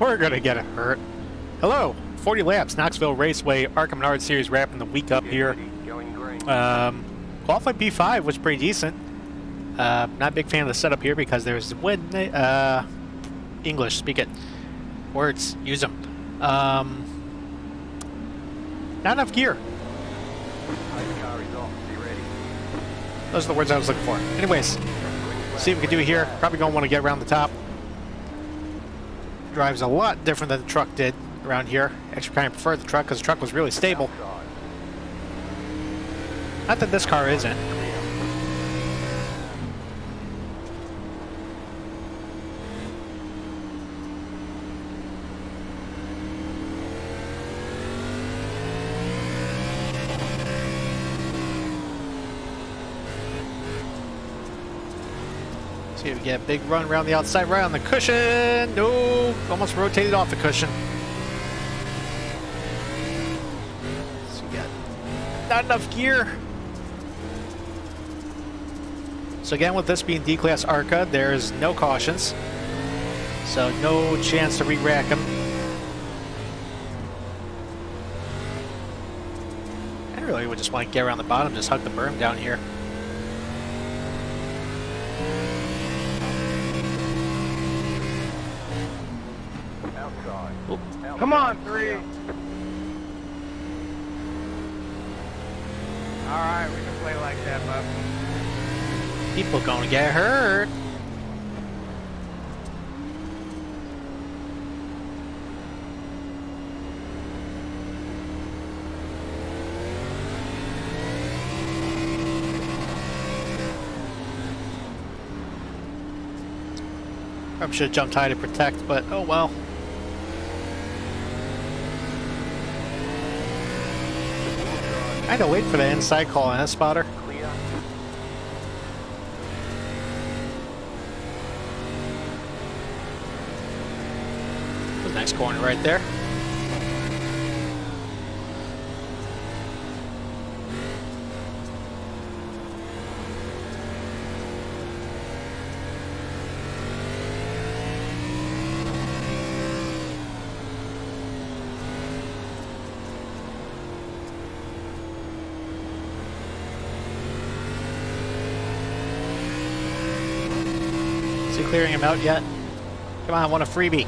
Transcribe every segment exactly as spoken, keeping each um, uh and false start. We're going to get hurt. Hello, forty laps, Knoxville Raceway, ARCA Menards Series wrapping the week up here. Um, qualified P five was pretty decent. Uh, not a big fan of the setup here because there's when they, uh, English, speak it. Words, use them. Um, not enough gear. Those are the words I was looking for. Anyways, see what we can do here. Probably going to want to get around the top. Drives a lot different than the truck did around here. Actually, kind of prefer the truck because the truck was really stable. Not that this car isn't. See if we get a big run around the outside, right on the cushion. No, almost rotated off the cushion. So we got not enough gear. So again, with this being D-Class ARCA, there's no cautions. So no chance to re-rack them. I really would just want to get around the bottom, just hug the berm down here. Come on, three. All right, we can play like that, bub. People gonna get hurt. Probably should have jumped high to protect, but oh well. I had to wait for the inside call on that spotter. Clear. That's a nice corner right there. Clearing him out yet? Come on, I want a freebie.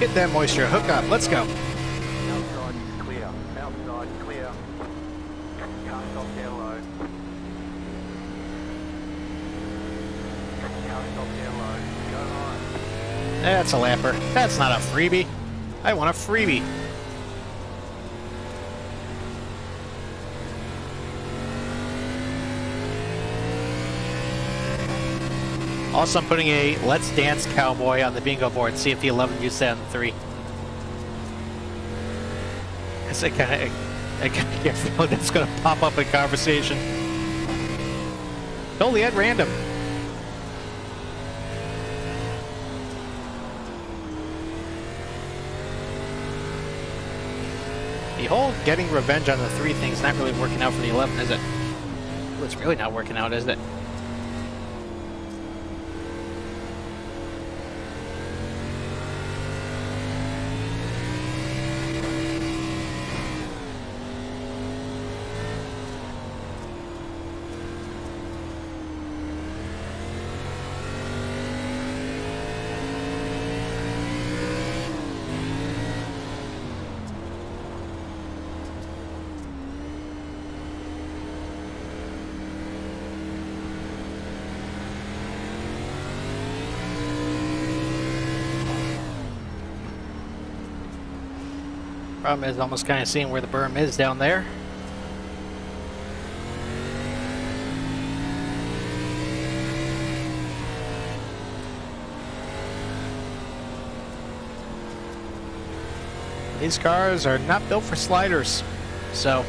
Get that moisture, hook up, let's go. Outside clear, outside clear. Cast off down low. Cast off down low, go on. That's a lapper, that's not a freebie. I want a freebie. Also, I'm putting a Let's Dance Cowboy on the bingo board. See if the eleven used that on the three. Because I kind of, I kind of get a feeling that's going to pop up in conversation. Totally at random. The whole getting revenge on the three thing's not really working out for the eleven, is it? Well, it's really not working out, is it? Problem is almost kind of seeing where the berm is down there. These cars are not built for sliders, so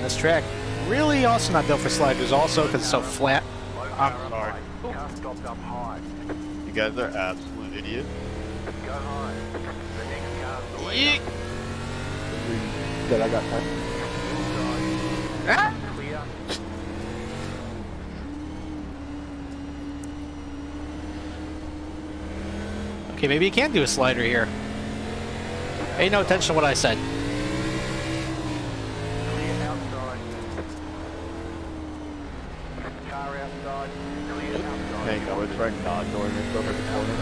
this track really also not built for sliders also because it's so flat. I'm sorry. You guys are absolute idiots. Go on. The next car's the way. That I got. Ah! Okay, maybe he can do a slider here. Pay no attention to what I said. There you go. It's right now. It's over the corner.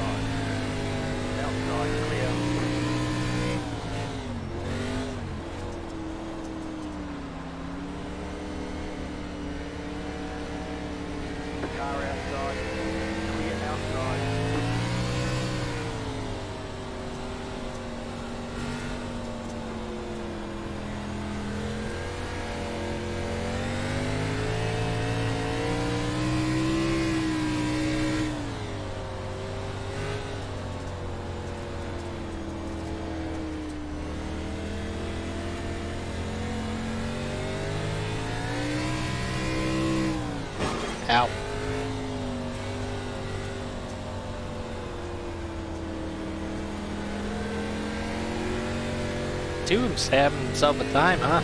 Outside, clear. Out. Tomb's having himself a time, huh?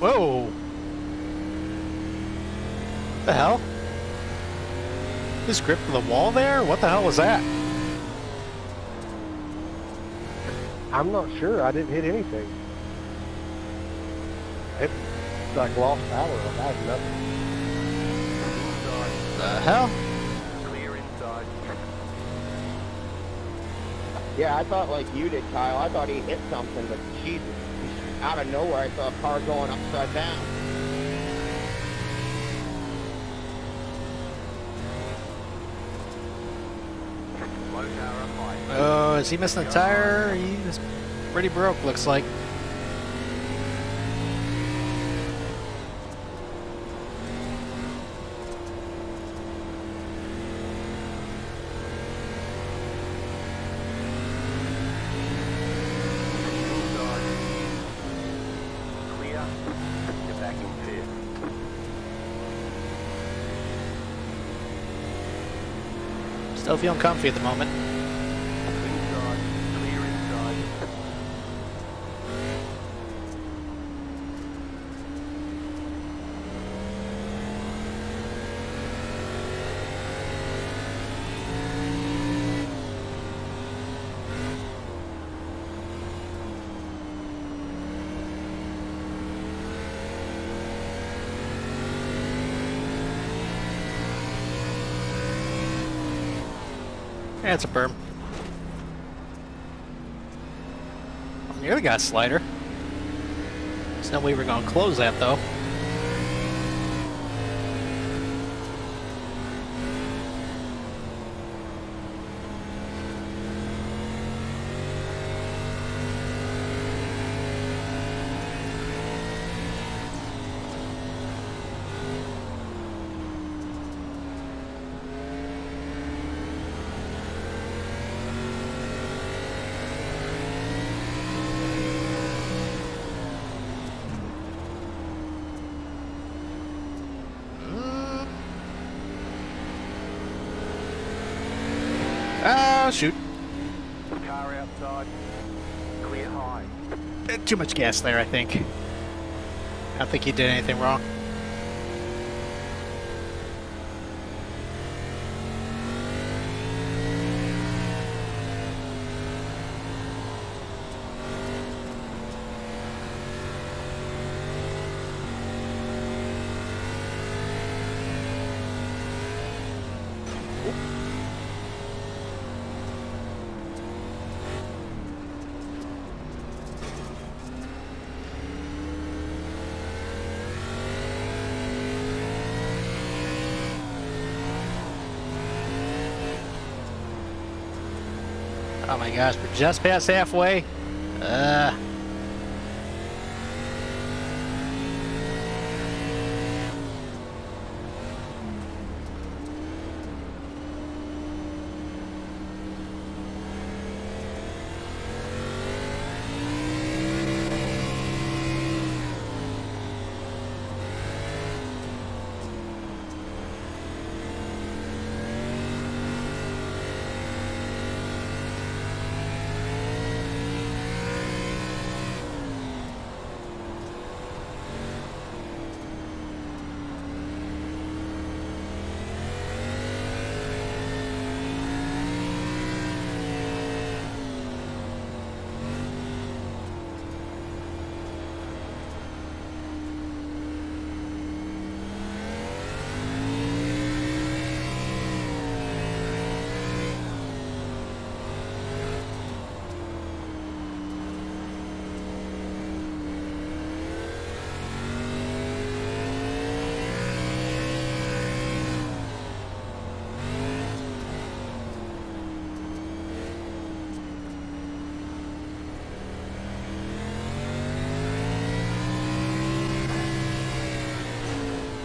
Whoa! What the hell? His grip to the wall there? What the hell was that? I'm not sure. I didn't hit anything. It like lost power. I had nothing. The hell? Clear inside. Yeah, I thought like you did, Kyle. I thought he hit something, but Jesus, out of nowhere, I saw a car going upside down. Oh, is he missing a tire? He's pretty broke, looks like. Still feeling comfy at the moment. That's a berm. I nearly got a slider. There's no way we're going to close that, though. Ah, uh, shoot. Car outside. Clear high. Uh, too much gas there, I think. I don't think he did anything wrong. Oh my gosh, we're just past halfway. Uh.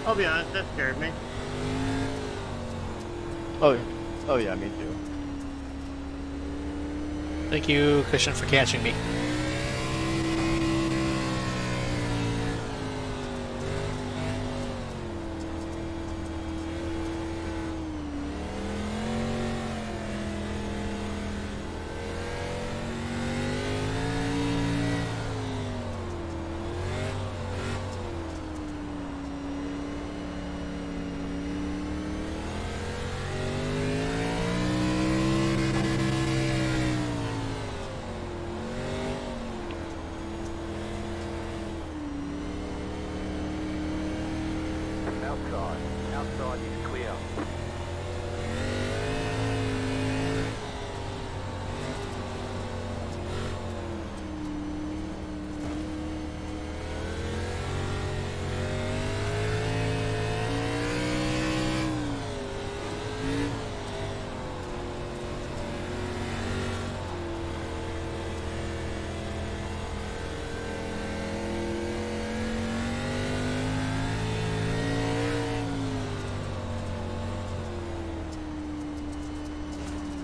I'll be honest, that scared me. Oh, oh yeah, me too. Thank you, Christian, for catching me.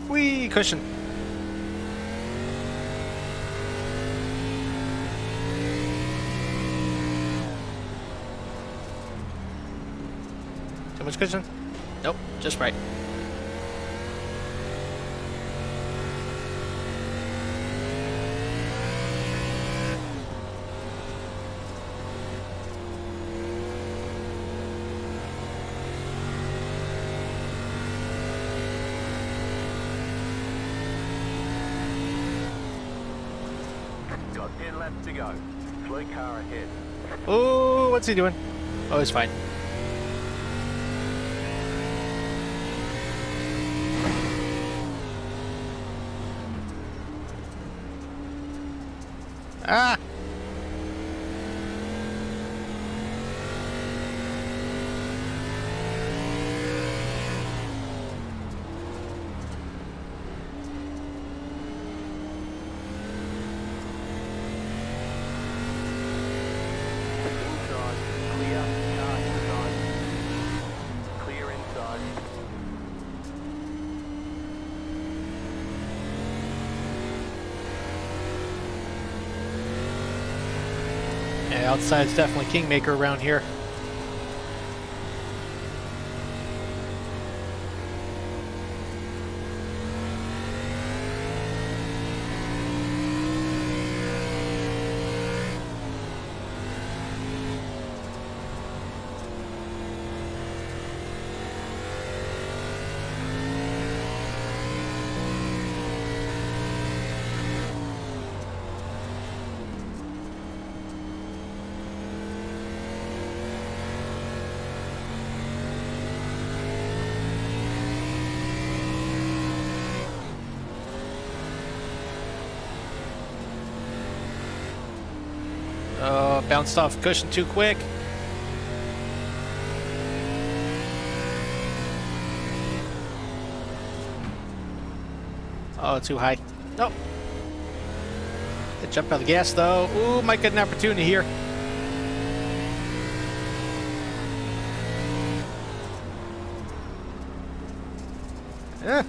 Whee, Christian. Too much Christian? Nope, just right. To go. Blue car ahead. Oh, what's he doing? Oh, he's fine. Ah! Outside's definitely kingmaker around here. Bounced off cushion too quick. Oh, too high. Nope. Good jump out of the gas though. Ooh, might get an opportunity here. Eh.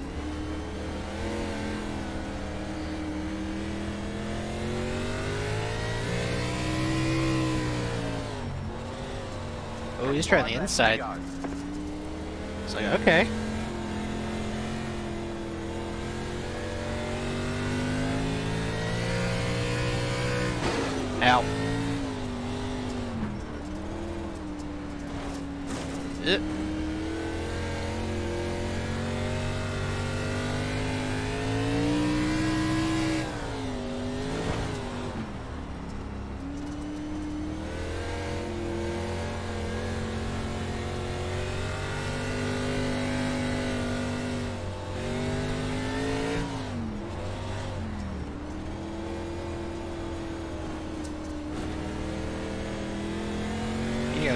He's trying the inside. It's like, okay. Ow. Ugh.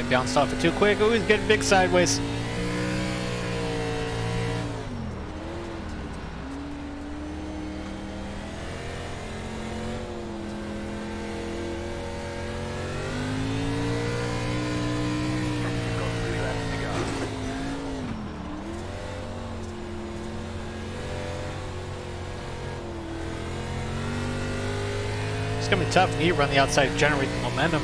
Bounced off it too quick. Ooh, he's getting big sideways. It's going to be tough. You need to run the outside to generate the momentum.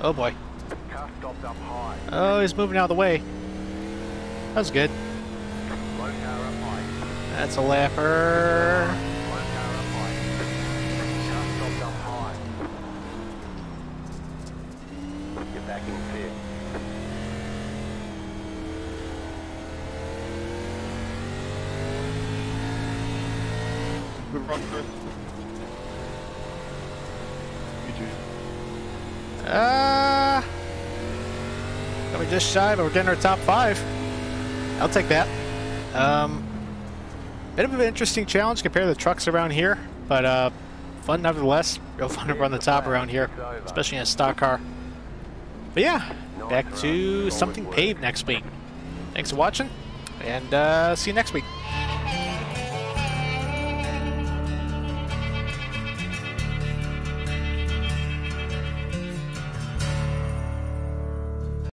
Oh boy. Oh, he's moving out of the way. That was good. That's a lapper. Get back in the pit. Good run, Chris. You too. Ah. Got me just shy, but we're getting our top five. I'll take that. Um, bit of an interesting challenge compared to the trucks around here, but uh, fun nevertheless. Real fun to run the top around here, especially in a stock car. But yeah, back to something paved next week. Thanks for watching, and uh, see you next week.